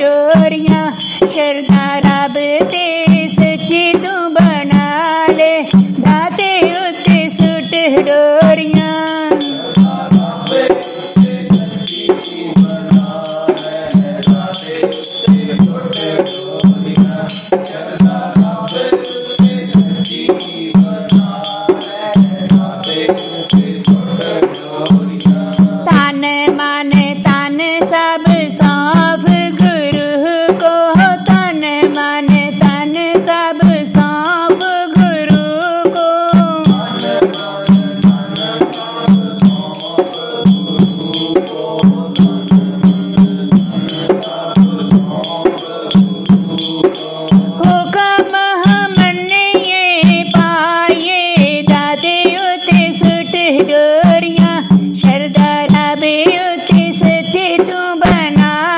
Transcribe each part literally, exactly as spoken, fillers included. डोरिया शरदा राबे उते सचे तू बना।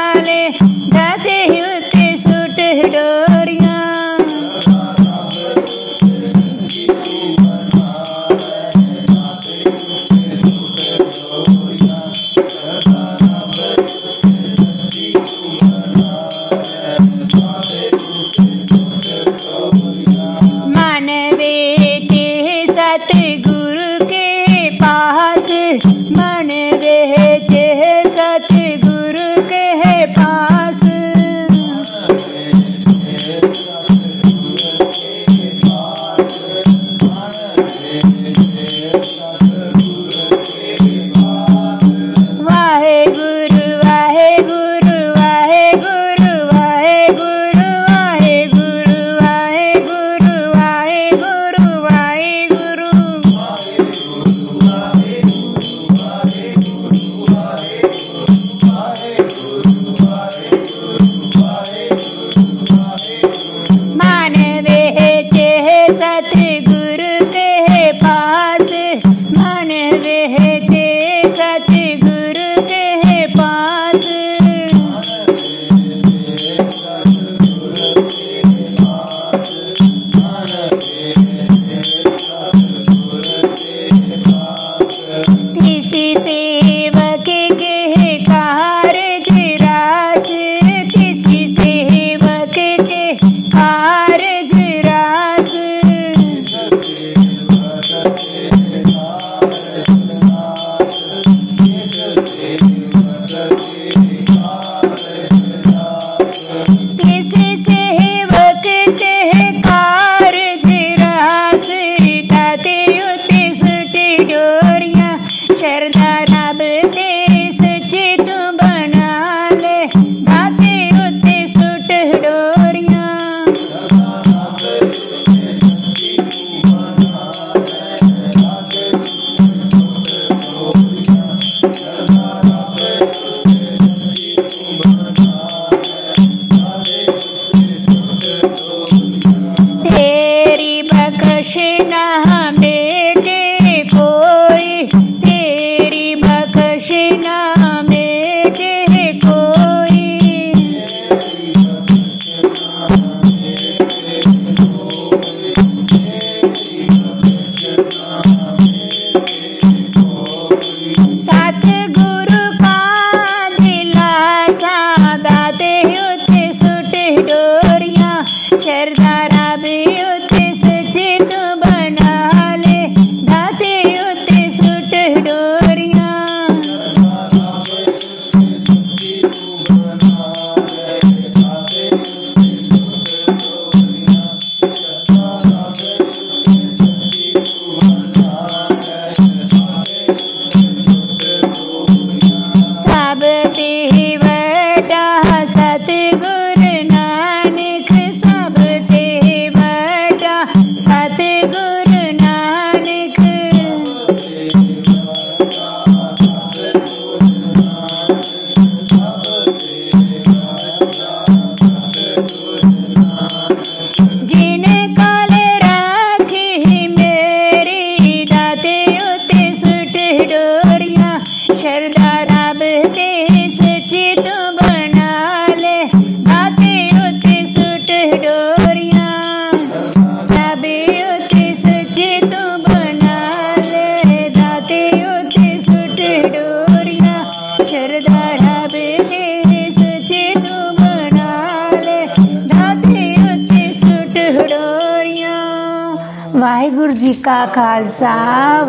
वाहेगुरु जी का खालसा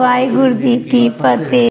वाहेगुरु जी की फतेह।